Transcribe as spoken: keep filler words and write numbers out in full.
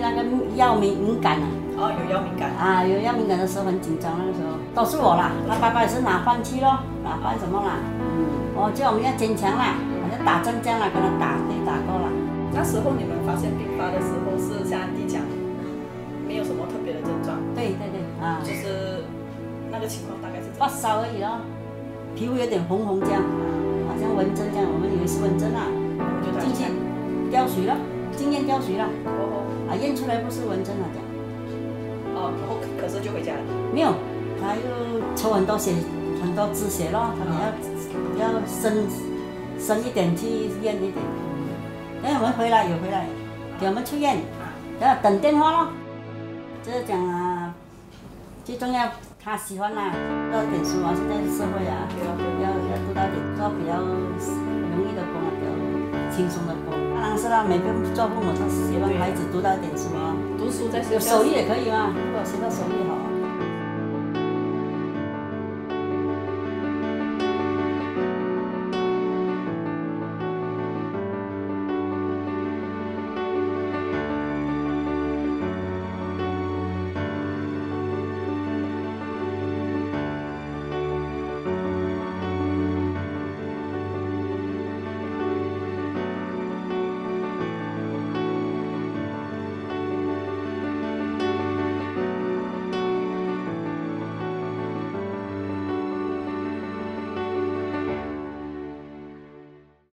那个药敏感啊。哦，有药敏感。啊，有药敏感的时候很紧张，那个时候都是我啦。那爸爸也是拿饭去咯，拿饭什么啦？嗯。哦，叫我们要坚强啦，好像打针这样啦，可能打没打过啦。那时候你们发现病发的时候是像你讲，没有什么特别的症状。对对对。啊。就是那个情况大概是发烧而已咯，皮肤有点红红这样，好像蚊针这样，我们以为是蚊针啊，进去吊水了。 经验吊水了，哦哦，啊验出来不是蚊症了的，哦，然后可是就回家了。没有，他又抽很多血，很多支血咯，他们要、嗯、要深深一点去验一点。哎，我们回来有回来，给我们去验，然后等电话咯。就是讲啊，最重要他喜欢啦、啊，多点书啊，现在社会啊，要要多到点做比较容易的工啊，比较轻松的工。 当然是啦，每个做父母都希望孩子读到一点书啊，读书在学校手艺也可以嘛，如果学到手艺好。